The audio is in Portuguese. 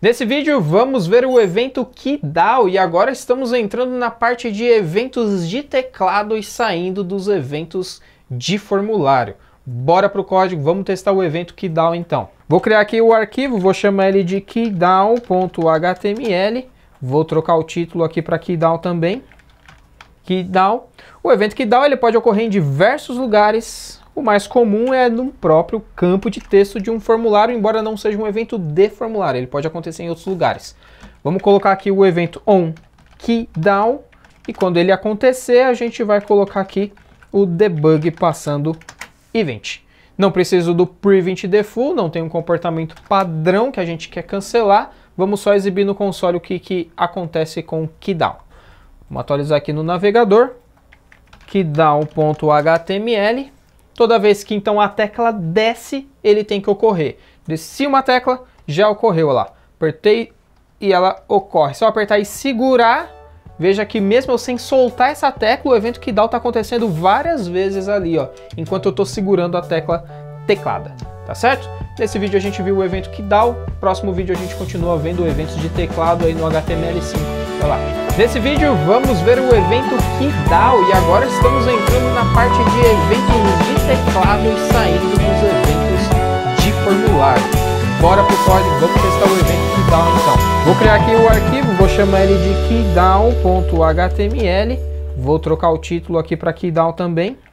Nesse vídeo vamos ver o evento KeyDAW e agora estamos entrando na parte de eventos de teclado e saindo dos eventos de formulário. Bora pro código, vamos testar o evento KeyDAW então. Vou criar aqui o arquivo, vou chamar ele de keyDAW.html, vou trocar o título aqui para KeyDAW também. KeyDAW. O evento KeyDAW ele pode ocorrer em diversos lugares. O mais comum é no próprio campo de texto de um formulário, embora não seja um evento de formulário, ele pode acontecer em outros lugares. Vamos colocar aqui o evento onKeyDAW e quando ele acontecer, a gente vai colocar aqui o debug passando event. Não preciso do prevent default, não tem um comportamento padrão que a gente quer cancelar. Vamos só exibir no console o que acontece com o KeyDAW. Vamos atualizar aqui no navegador, keyDAW.html. Toda vez que então a tecla desce, ele tem que ocorrer. Desci uma tecla, já ocorreu lá. Apertei e ela ocorre. Se eu apertar e segurar, veja que mesmo eu sem soltar essa tecla, o evento KeyDAW está acontecendo várias vezes ali, ó, enquanto eu estou segurando a tecla teclada, tá certo? Nesse vídeo a gente viu o evento KeyDAW. Próximo vídeo a gente continua vendo eventos de teclado aí no HTML5. Vai lá. Nesse vídeo vamos ver o evento KeyDAW e agora estamos entrando na parte de eventos de teclado e saindo dos eventos de formulário. Bora pro código, vamos testar o evento KeyDAW então. Vou criar aqui o arquivo, vou chamar ele de keyDAW.html, vou trocar o título aqui para KeyDAW também.